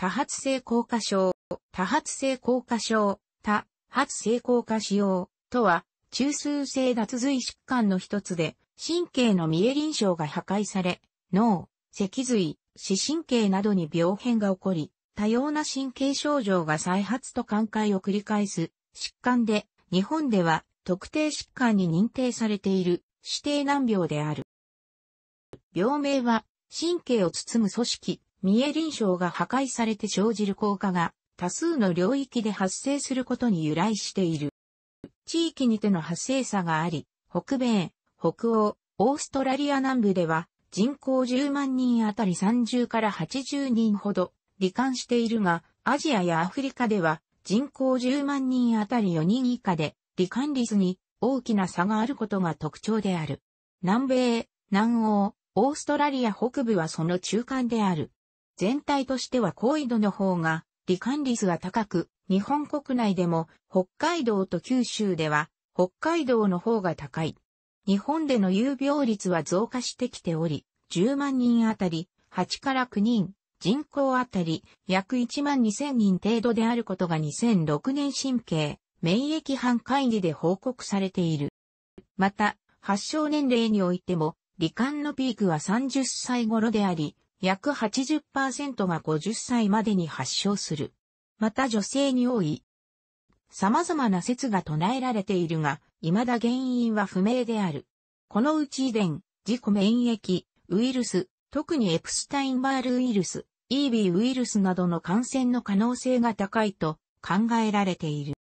多発性硬化症、多発性硬化症、多発性硬化症とは、中枢性脱髄疾患の一つで、神経のミエリン鞘が破壊され、脳、脊髄、視神経などに病変が起こり、多様な神経症状が再発と寛解を繰り返す疾患で、日本では特定疾患に認定されている指定難病である。病名は、神経を包む組織、ミエリン鞘が破壊されて生じる硬化が多数の領域で発生することに由来している。地域にての発生差があり、北米、北欧、オーストラリア南部では人口10万人あたり30から80人ほど罹患しているが、アジアやアフリカでは人口10万人あたり4人以下で罹患率に大きな差があることが特徴である。南米、南欧、オーストラリア北部はその中間である。全体としては高緯度の方が罹患率が高く、日本国内でも北海道と九州では北海道の方が高い。日本での有病率は増加してきており、10万人あたり8から9人、人口あたり約1万2000人程度であることが2006年神経免疫班会議で報告されている。また、発症年齢においても罹患のピークは30歳頃であり、約 80% が50歳までに発症する。また女性に多い。様々な説が唱えられているが、未だ原因は不明である。このうち遺伝、自己免疫、ウイルス、特にエプスタインバールウイルス、EB ウイルスなどの感染の可能性が高いと考えられている。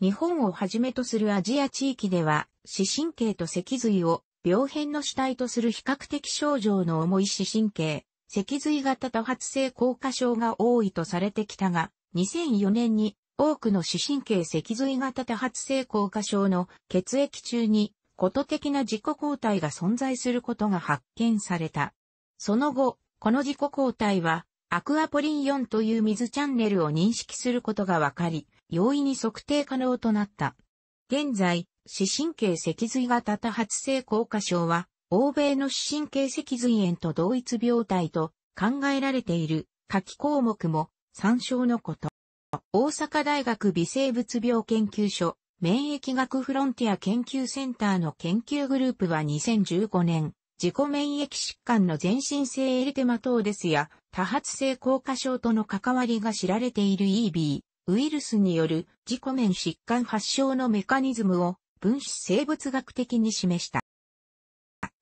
日本をはじめとするアジア地域では、視神経と脊髄を病変の主体とする比較的症状の重い視神経、脊髄型多発性硬化症が多いとされてきたが、2004年に多くの視神経脊髄型多発性硬化症の血液中にこと的な自己抗体が存在することが発見された。その後、この自己抗体はアクアポリン4という水チャンネルを認識することが分かり、容易に測定可能となった。現在、視神経脊髄型多発性硬化症は、欧米の視神経脊髄炎と同一病態と考えられている下記項目も参照のこと。大阪大学微生物病研究所免疫学フロンティア研究センターの研究グループは2015年、自己免疫疾患の全身性エリテマトーデスや多発性硬化症との関わりが知られている EB ウイルスによる自己免疾患発症のメカニズムを分子生物学的に示した。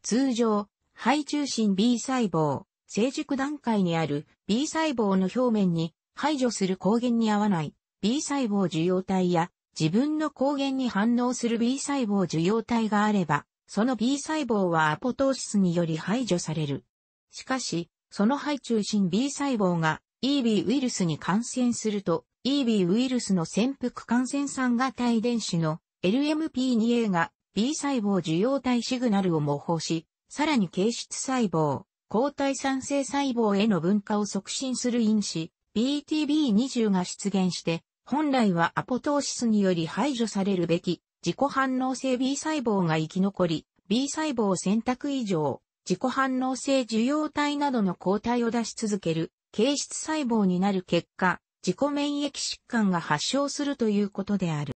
通常、肺中心 B 細胞、成熟段階にある B 細胞の表面に排除する抗原に合わない B 細胞受容体や自分の抗原に反応する B 細胞受容体があれば、その B 細胞はアポトーシスにより排除される。しかし、その肺中心 B 細胞が EB ウイルスに感染すると、EB ウイルスの潜伏感染3型遺伝子の LMP2A がB 細胞受容体シグナルを模倣し、さらに形質細胞、抗体産生細胞への分化を促進する因子、Zbtb20 が出現して、本来はアポトーシスにより排除されるべき、自己反応性 B 細胞が生き残り、B 細胞選択異常、自己反応性受容体などの抗体を出し続ける、形質細胞になる結果、自己免疫疾患が発症するということである。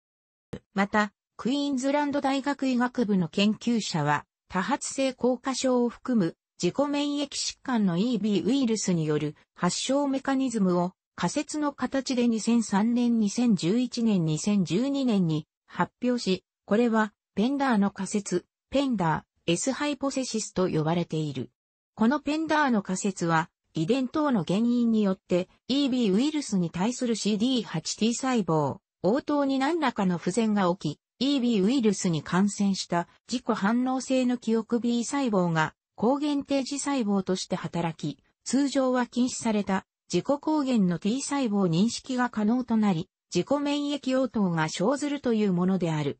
また、クイーンズランド大学医学部の研究者は、多発性硬化症を含む自己免疫疾患の EB ウイルスによる発症メカニズムを仮説の形で2003年、2011年、2012年に発表し、これはペンダーの仮説、ペンダー S ハイポセシスと呼ばれている。このペンダーの仮説は、遺伝等の原因によって EB ウイルスに対する CD8T 細胞、応答に何らかの不全が起き、EB ウイルスに感染した自己反応性の記憶 B 細胞が抗原定時細胞として働き、通常は禁止された自己抗原の T 細胞認識が可能となり、自己免疫応答が生ずるというものである。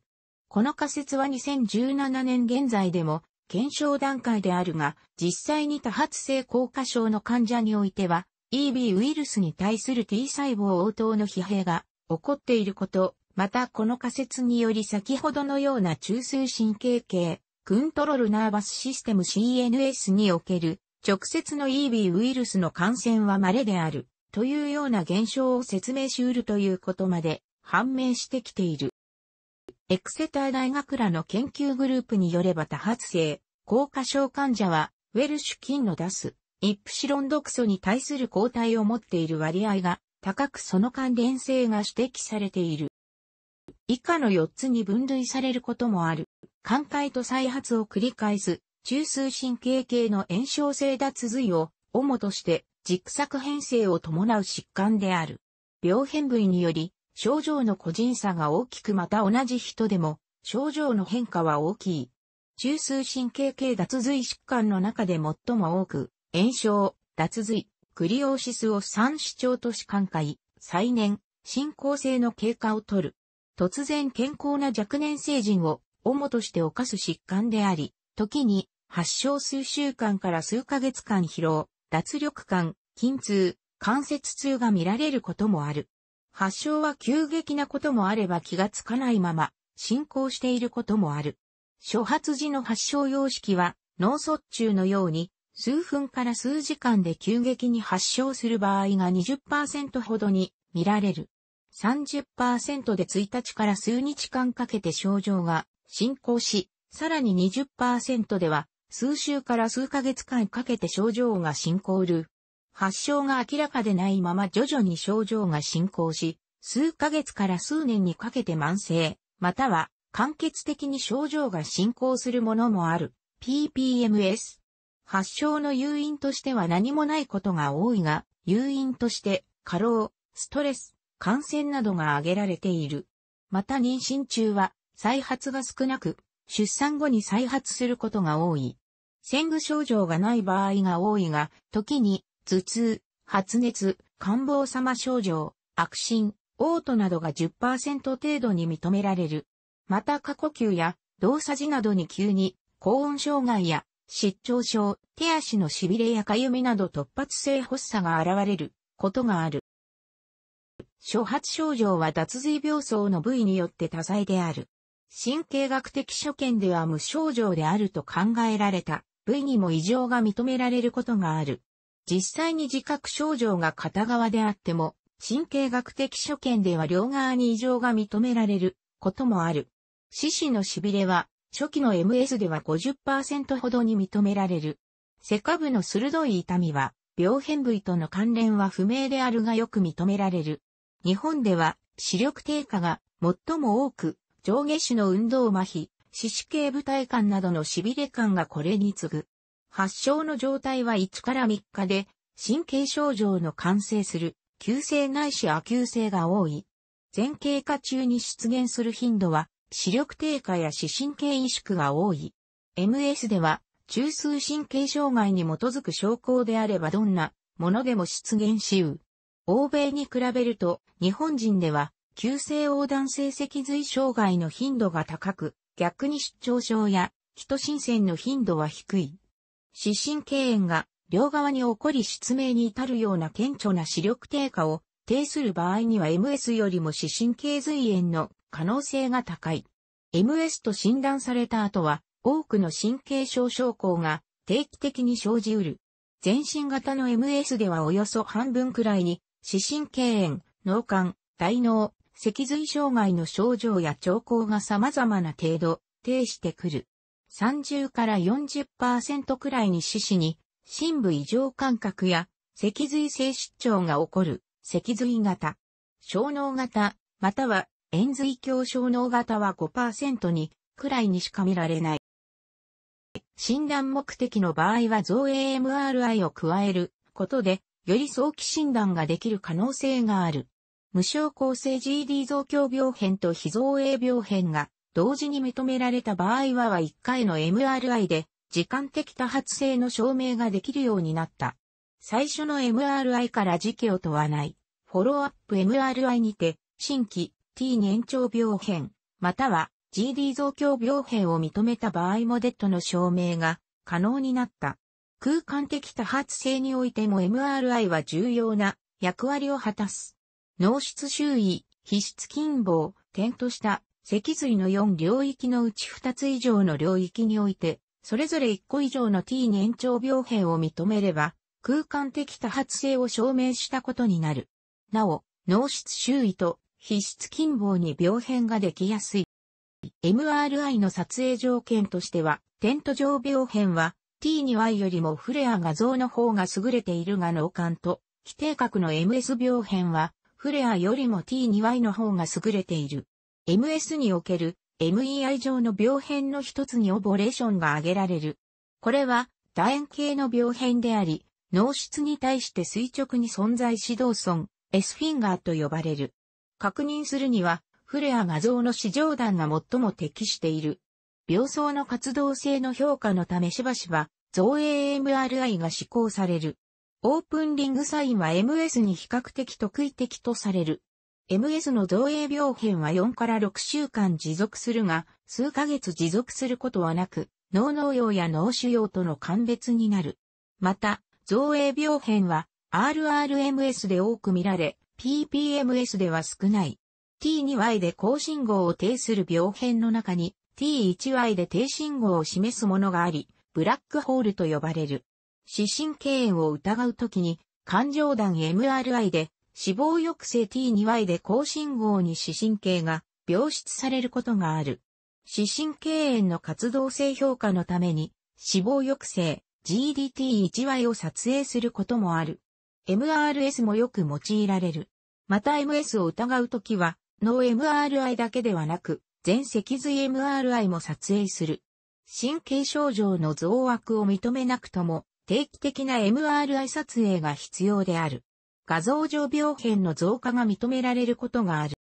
この仮説は2017年現在でも検証段階であるが、実際に多発性硬化症の患者においては、EB ウイルスに対する T 細胞応答の疲弊が起こっていること、またこの仮説により先ほどのような中枢神経系、コントロールナーバスシステム CNS における直接の EB ウイルスの感染は稀であるというような現象を説明し得るということまで判明してきている。エクセター大学らの研究グループによれば多発性硬化症患者はウェルシュ菌の出すイプシロン毒素に対する抗体を持っている割合が高く、その関連性が指摘されている。以下の4つに分類されることもある。寛解と再発を繰り返す中枢神経系の炎症性脱髄を主として軸索変性を伴う疾患である。病変部位により症状の個人差が大きく、また同じ人でも症状の変化は大きい。中枢神経系脱髄疾患の中で最も多く、炎症、脱髄、クリオーシスを三指腸都市寛解、再燃、進行性の経過をとる。突然健康な若年成人を主として犯す疾患であり、時に発症数週間から数ヶ月間疲労、脱力感、筋痛、関節痛が見られることもある。発症は急激なこともあれば気がつかないまま進行していることもある。初発時の発症様式は脳卒中のように数分から数時間で急激に発症する場合が 20% ほどに見られる。30% で1日から数日間かけて症状が進行し、さらに 20% では数週から数ヶ月間かけて症状が進行る。発症が明らかでないまま徐々に症状が進行し、数ヶ月から数年にかけて慢性、または間欠的に症状が進行するものもある。PPMS。発症の誘因としては何もないことが多いが、誘因として過労、ストレス、感染などが挙げられている。また妊娠中は再発が少なく、出産後に再発することが多い。前具症状がない場合が多いが、時に、頭痛、発熱、感冒様症状、悪心、嘔吐などが 10% 程度に認められる。また過呼吸や動作時などに急に高温障害や失調症、手足のしびれやかゆみなど突発性発作が現れることがある。初発症状は脱髄病巣の部位によって多彩である。神経学的所見では無症状であると考えられた部位にも異常が認められることがある。実際に自覚症状が片側であっても、神経学的所見では両側に異常が認められることもある。四肢のしびれは、初期の MS では 50% ほどに認められる。背下部の鋭い痛みは、病変部位との関連は不明であるがよく認められる。日本では、視力低下が最も多く、上下肢の運動麻痺、四肢形部体感などのしびれ感がこれに次ぐ。発症の状態は1から3日で、神経症状の完成する、急性ないし亜急性が多い。前経過中に出現する頻度は、視力低下や視神経萎縮が多い。MS では、中枢神経障害に基づく症候であればどんなものでも出現しう。欧米に比べると、日本人では、急性横断性脊髄障害の頻度が高く、逆に失調症や、気と心線の頻度は低い。視神経炎が両側に起こり失明に至るような顕著な視力低下を呈する場合には MS よりも視神経髄炎の可能性が高い。MS と診断された後は多くの神経症症候が定期的に生じうる。全身型の MS ではおよそ半分くらいに視神経炎、脳幹、大脳、脊髄障害の症状や兆候が様々な程度呈してくる。30から 40% くらいに四肢に、深部異常感覚や、脊髄性失調が起こる、脊髄型、小脳型、または、円髄鏡小脳型は 5% に、くらいにしか見られない。診断目的の場合は造影 MRI を加えることで、より早期診断ができる可能性がある。無症候性 GD 増強病変と非造影病変が、同時に認められた場合は1回の MRI で時間的多発性の証明ができるようになった。最初の MRI から時期を問わない。フォローアップ MRI にて新規 T 年長病変または GD 増強病変を認めた場合もデッドの証明が可能になった。空間的多発性においても MRI は重要な役割を果たす。脳室周囲、皮質近傍、点とした脊髄の4領域のうち2つ以上の領域において、それぞれ1個以上の T 年長病変を認めれば、空間的多発性を証明したことになる。なお、脳室周囲と皮質近傍に病変ができやすい。MRI の撮影条件としては、点塗上病変は T2I よりもフレア画像の方が優れているが脳幹と基底核の MS 病変はフレアよりも T2I の方が優れている。MS における MEI 上の病変の一つにオボレーションが挙げられる。これは楕円形の病変であり、脳室に対して垂直に存在しドーソン、S フィンガーと呼ばれる。確認するには、フレア画像の四上段が最も適している。病巣の活動性の評価のためしばしば、造影 MRI が施行される。オープンリングサインは MS に比較的特異的とされる。MS の造影病変は4から6週間持続するが、数ヶ月持続することはなく、脳膿瘍や脳腫瘍との鑑別になる。また、造影病変は RRMS で多く見られ、PPMS では少ない。T2Y で高信号を呈する病変の中に T1Y で低信号を示すものがあり、ブラックホールと呼ばれる。視神経炎を疑うときに、環状段 MRI で死亡抑制 T2Y で高信号に視神経が描出されることがある。視神経炎の活動性評価のために死亡抑制 GDT1Y を撮影することもある。MRS もよく用いられる。また MS を疑うときは、脳 MRI だけではなく、全脊髄 MRI も撮影する。神経症状の増悪を認めなくとも、定期的な MRI 撮影が必要である。画像上病変の増加が認められることがある。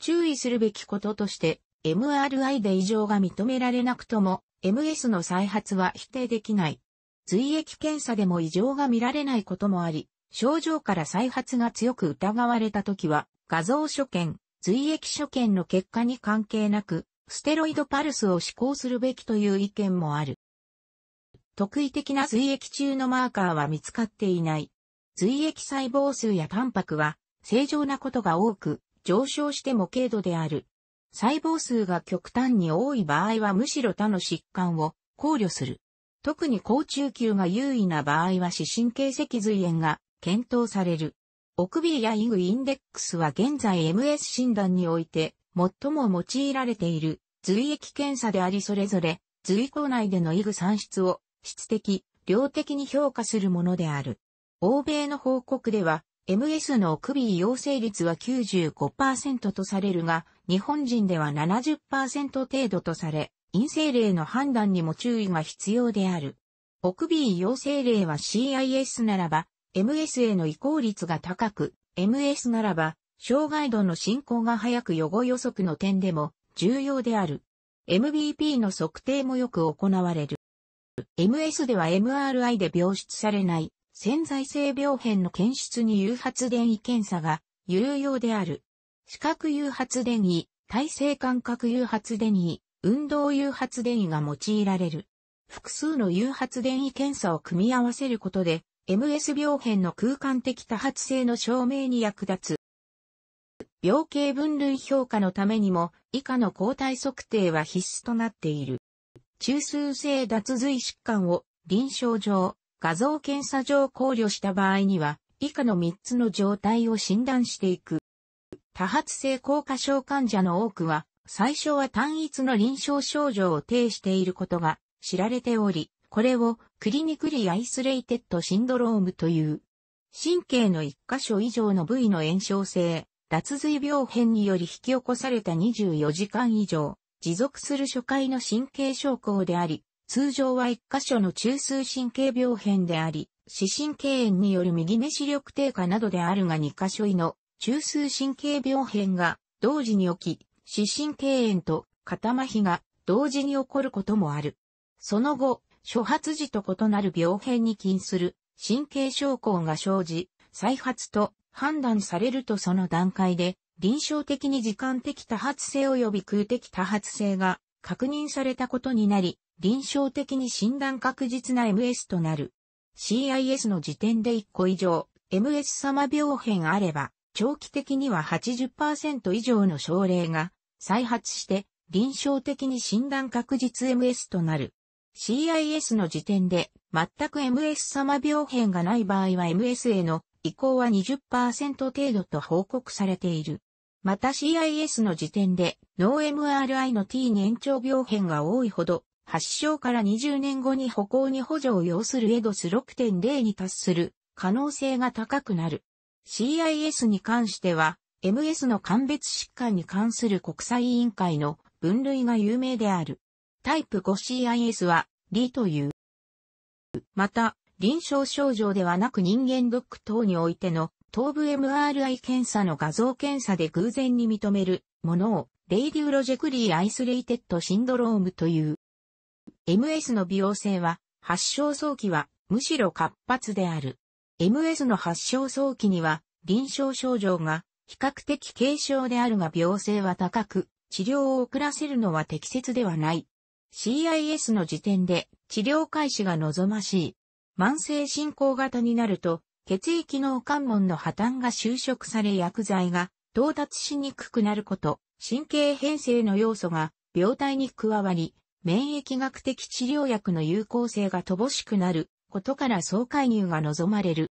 注意するべきこととして、MRI で異常が認められなくとも、MS の再発は否定できない。髄液検査でも異常が見られないこともあり、症状から再発が強く疑われたときは、画像所見、髄液所見の結果に関係なく、ステロイドパルスを施行するべきという意見もある。特異的な髄液中のマーカーは見つかっていない。髄液細胞数やタンパクは正常なことが多く、上昇しても軽度である。細胞数が極端に多い場合はむしろ他の疾患を考慮する。特に高中級が優位な場合は視神経脊髄炎が検討される。奥鼻やイングインデックスは現在 MS 診断において最も用いられている髄液検査でありそれぞれ髄口内でのイグ産出を質的、量的に評価するものである。欧米の報告では MS の奥鼻陽性率は 95% とされるが日本人では 70% 程度とされ、陰性例の判断にも注意が必要である。奥鼻陽性例は CIS ならば、MS への移行率が高く、MS ならば、障害度の進行が早く予後予測の点でも重要である。MVP の測定もよく行われる。MS では MRI で描出されない潜在性病変の検出に誘発電位検査が有用である。視覚誘発電位、体性感覚誘発電位、運動誘発電位が用いられる。複数の誘発電位検査を組み合わせることで、MS 病変の空間的多発性の証明に役立つ。病形分類評価のためにも以下の抗体測定は必須となっている。中枢性脱髄疾患を臨床上、画像検査上考慮した場合には以下の3つの状態を診断していく。多発性硬化症患者の多くは最初は単一の臨床症状を呈していることが知られており、これをクリニクリアイスレイテッドシンドロームという神経の1箇所以上の部位の炎症性、脱髄病変により引き起こされた24時間以上持続する初回の神経症候であり、通常は1箇所の中枢神経病変であり、視神経炎による右目視力低下などであるが2箇所以の中枢神経病変が同時に起き、視神経炎と肩麻痺が同時に起こることもある。その後、初発時と異なる病変に起因する神経症候が生じ、再発と判断されるとその段階で臨床的に時間的多発性及び空的多発性が確認されたことになり、臨床的に診断確実な MS となる。CIS の時点で1個以上 MS 様病変あれば、長期的には 80% 以上の症例が再発して臨床的に診断確実 MS となる。CIS の時点で全く MS 様病変がない場合は MS への移行は 20% 程度と報告されている。また CIS の時点で脳 MRI の T 年長病変が多いほど発症から20年後に歩行に補助を要するEDOS 6.0 に達する可能性が高くなる。CIS に関しては MS の鑑別疾患に関する国際委員会の分類が有名である。タイプ 5CIS は理という。また、臨床症状ではなく人間ドック等においての頭部 MRI 検査の画像検査で偶然に認めるものをレイデュロジェクリーアイスレイテッドシンドロームという。MS の美容性は発症早期はむしろ活発である。MS の発症早期には臨床症状が比較的軽症であるが病性は高く、治療を遅らせるのは適切ではない。CIS の時点で治療開始が望ましい。慢性進行型になると血液脳関門の破綻が修飾され薬剤が到達しにくくなること、神経変性の要素が病態に加わり、免疫学的治療薬の有効性が乏しくなることから早介入が望まれる。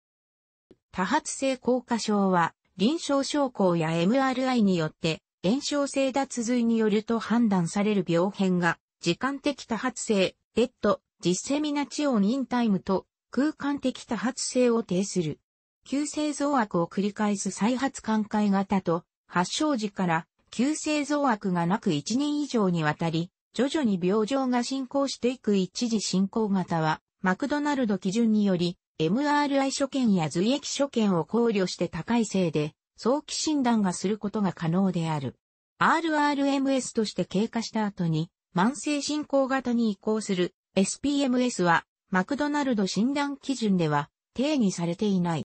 多発性硬化症は臨床照光や MRI によって炎症性脱髄によると判断される病変が時間的多発性、デッド、ディセミナチオンインタイムと空間的多発性を呈する。急性増悪を繰り返す再発寛解型と発症時から急性増悪がなく1年以上にわたり徐々に病状が進行していく一次進行型はマクドナルド基準により MRI 所見や髄液所見を考慮して高い精で早期診断がすることが可能である。RRMS として経過した後に慢性進行型に移行する SPMS はマクドナルド診断基準では定義されていない。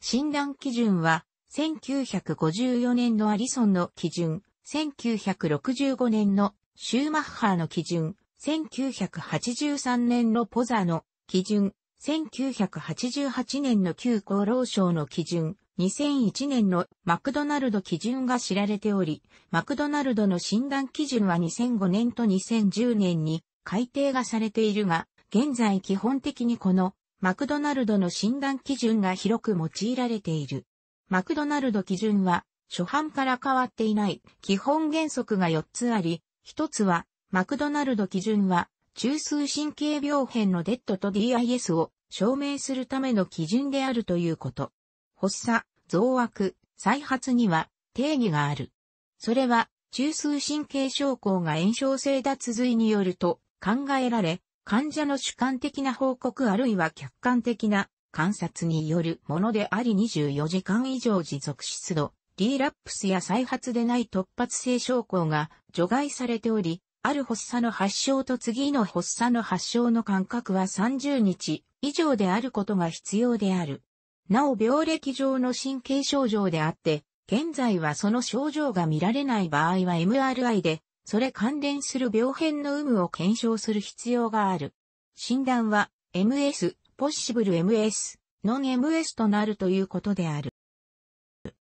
診断基準は1954年のアリソンの基準、1965年のシューマッハーの基準、1983年のポザの基準、1988年の旧厚労省の基準、2001年のマクドナルド基準が知られており、マクドナルドの診断基準は2005年と2010年に改定がされているが、現在基本的にこのマクドナルドの診断基準が広く用いられている。マクドナルド基準は初版から変わっていない基本原則が4つあり、1つはマクドナルド基準は中枢神経病変のデッドと DIS を証明するための基準であるということ。発作、増悪、再発には定義がある。それは中枢神経症候が炎症性脱髄によると考えられ、患者の主観的な報告あるいは客観的な観察によるものであり24時間以上持続出度、リラップスや再発でない突発性症候が除外されており、ある発作の発症と次の発作の発症の間隔は30日以上であることが必要である。なお病歴上の神経症状であって、現在はその症状が見られない場合は MRI で、それ関連する病変の有無を検証する必要がある。診断は MS、ポシブル MS、ノン MS となるということである。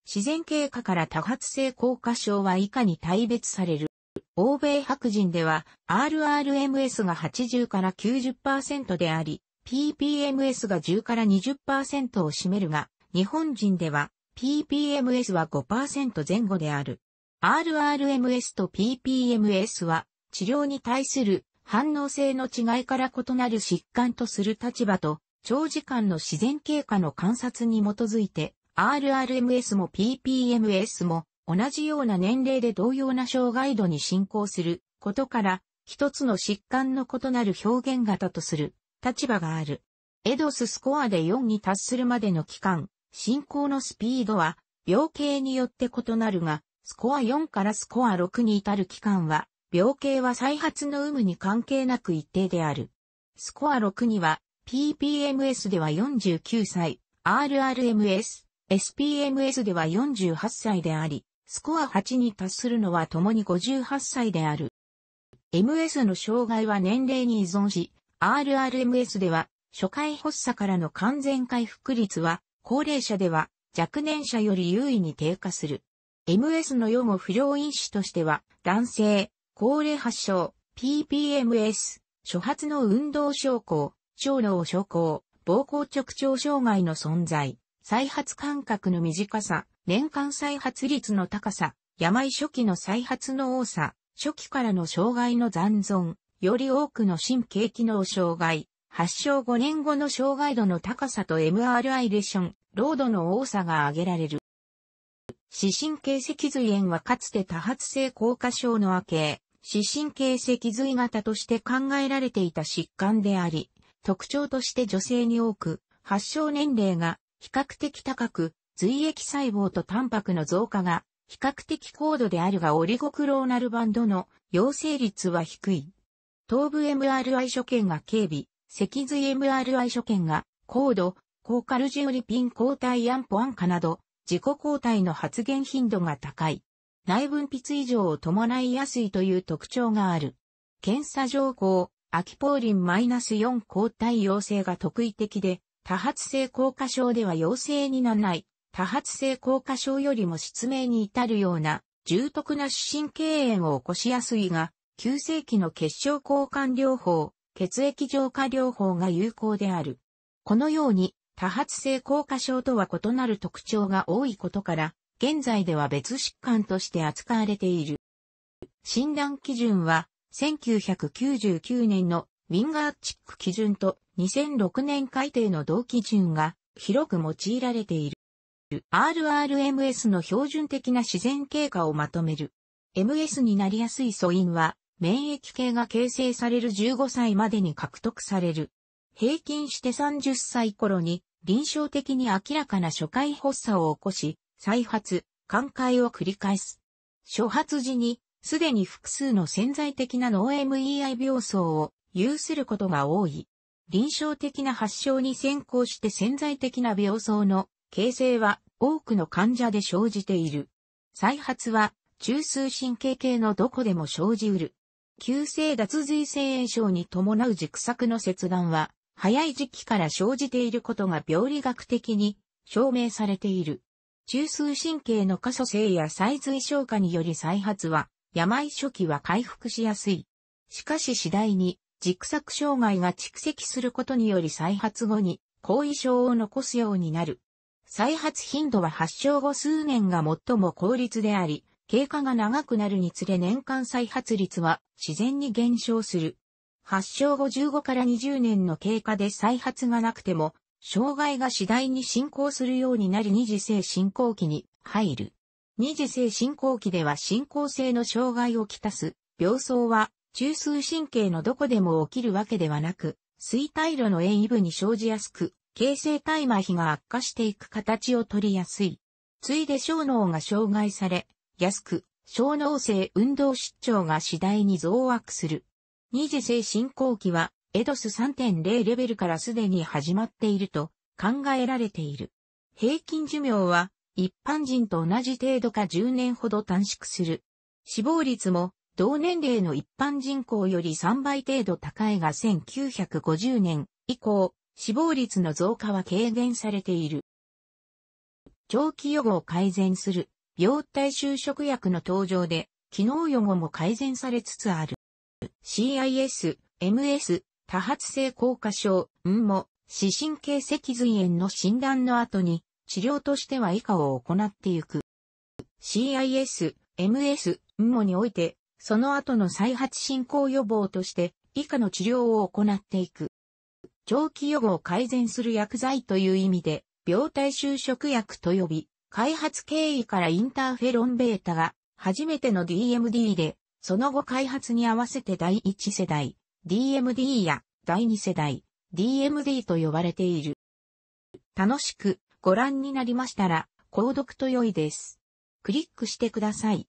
自然経過から多発性硬化症は以下に大別される。欧米白人では RRMS が80から 90% であり、PPMS が10から 20% を占めるが、日本人では PPMS は 5% 前後である。RRMS と PPMS は治療に対する反応性の違いから異なる疾患とする立場と、長時間の自然経過の観察に基づいて、RRMS も PPMS も同じような年齢で同様な障害度に進行することから、一つの疾患の異なる表現型とする立場がある。EDOS スコアで4に達するまでの期間、進行のスピードは病形によって異なるが、スコア4からスコア6に至る期間は、病形は再発の有無に関係なく一定である。スコア6には、PPMS では49歳、RRMS、SPMS では48歳であり、スコア8に達するのは共に58歳である。MS の障害は年齢に依存し、RRMS では、初回発作からの完全回復率は、高齢者では若年者より優位に低下する。MS の予後不良因子としては、男性、高齢発症、PPMS、初発の運動症候、小脳症候、膀胱直腸障害の存在、再発間隔の短さ、年間再発率の高さ、病初期の再発の多さ、初期からの障害の残存、より多くの神経機能障害、発症5年後の障害度の高さと MRI レション、ロードの多さが挙げられる。視神経脊髄炎はかつて多発性硬化症の亜型、視神経脊髄型として考えられていた疾患であり、特徴として女性に多く、発症年齢が比較的高く、髄液細胞とタンパクの増加が比較的高度であるがオリゴクローナルバンドの陽性率は低い。頭部 MRI 所見が軽微、脊髄 MRI 所見が高度、高カルジオリピン抗体アンポアンカなど、自己抗体の発現頻度が高い。内分泌異常を伴いやすいという特徴がある。検査条項、アキポーリン -4 抗体陽性が特異的で、多発性硬化症では陽性にならない、多発性硬化症よりも失明に至るような、重篤な視神経炎を起こしやすいが、急性期の血小交換療法、血液浄化療法が有効である。このように、多発性硬化症とは異なる特徴が多いことから、現在では別疾患として扱われている。診断基準は、1999年のウィンガーチック基準と2006年改定の同基準が広く用いられている。RRMS の標準的な自然経過をまとめる。MS になりやすい素因は、免疫系が形成される15歳までに獲得される。平均して30歳頃に、臨床的に明らかな初回発作を起こし、再発、寛解を繰り返す。初発時に、すでに複数の潜在的な脳 MEI 病巣を有することが多い。臨床的な発症に先行して潜在的な病巣の形成は多くの患者で生じている。再発は中枢神経系のどこでも生じうる。急性脱髄性炎症に伴う軸索の切断は、早い時期から生じていることが病理学的に証明されている。中枢神経の過疎性や再髄消化により再発は、病初期は回復しやすい。しかし次第に、軸索障害が蓄積することにより再発後に、後遺症を残すようになる。再発頻度は発症後数年が最も高率であり、経過が長くなるにつれ年間再発率は自然に減少する。発症後15から20年の経過で再発がなくても、障害が次第に進行するようになり二次性進行期に入る。二次性進行期では進行性の障害をきたす、病巣は中枢神経のどこでも起きるわけではなく、錐体路の縁異部に生じやすく、形成体麻痺が悪化していく形を取りやすい。次いで小脳が障害され、やすく、小脳性運動失調が次第に増悪する。二次性進行期は、エドス 3.0 レベルからすでに始まっていると考えられている。平均寿命は、一般人と同じ程度か10年ほど短縮する。死亡率も、同年齢の一般人口より3倍程度高いが1950年以降、死亡率の増加は軽減されている。長期予後を改善する、病態修飾薬の登場で、機能予後も改善されつつある。CIS、MS、多発性硬化症、も、視神経脊髄炎の診断の後に、治療としては以下を行っていく。CIS、MS、もにおいて、その後の再発進行予防として、以下の治療を行っていく。長期予後を改善する薬剤という意味で、病態修飾薬と呼び、開発経緯からインターフェロンベータが、初めての DMD で、その後開発に合わせて第1世代 DMD や第2世代 DMD と呼ばれている。楽しくご覧になりましたら購読と良いです。クリックしてください。